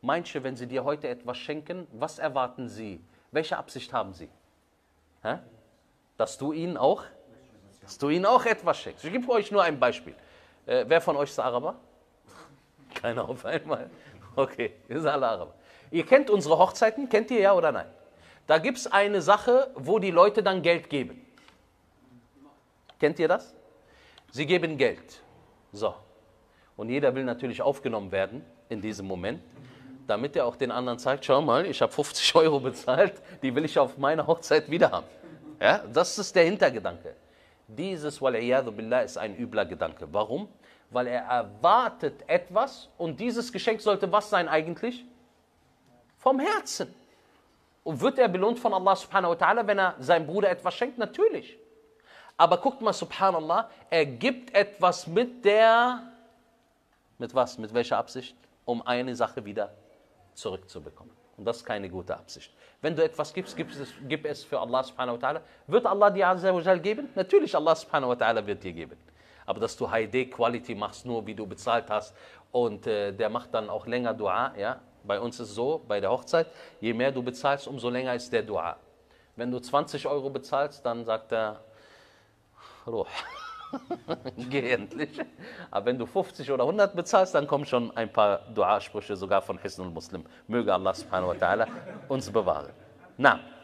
Manche, wenn sie dir heute etwas schenken, was erwarten sie? Welche Absicht haben sie? Hä? Dass du ihnen auch etwas schenkst. Ich gebe euch nur ein Beispiel. Wer von euch ist Araber? Keiner auf einmal. Okay, wir sind alle Araber. Ihr kennt unsere Hochzeiten, kennt ihr ja oder nein? Da gibt es eine Sache, wo die Leute dann Geld geben. Kennt ihr das? Sie geben Geld. So. Und jeder will natürlich aufgenommen werden in diesem Moment, damit er auch den anderen zeigt, schau mal, ich habe 50 Euro bezahlt, die will ich auf meiner Hochzeit wieder haben. Ja, das ist der Hintergedanke. Dieses Wala yadu billah ist ein übler Gedanke. Warum? Weil er erwartet etwas und dieses Geschenk sollte was sein eigentlich? Vom Herzen. Und wird er belohnt von Allah subhanahu wa ta'ala, wenn er seinem Bruder etwas schenkt? Natürlich. Aber guckt mal, subhanallah, er gibt etwas mit welcher Absicht? Um eine Sache wieder zurückzubekommen. Und das ist keine gute Absicht. Wenn du etwas gibst, gib es für Allah subhanahu wa ta'ala. Wird Allah dir azza wa jal geben? Natürlich, Allah subhanahu wa ta'ala wird dir geben. Aber dass du High-Day-Quality machst, nur wie du bezahlt hast und der macht dann auch länger Dua, ja? Bei uns ist es so, bei der Hochzeit, je mehr du bezahlst, umso länger ist der Dua. Wenn du 20 Euro bezahlst, dann sagt er, Ruh, geh endlich. Aber wenn du 50 oder 100 bezahlst, dann kommen schon ein paar Dua-Sprüche, sogar von Hisn al-Muslim. Möge Allah subhanahu wa ta'ala uns bewahren. Na.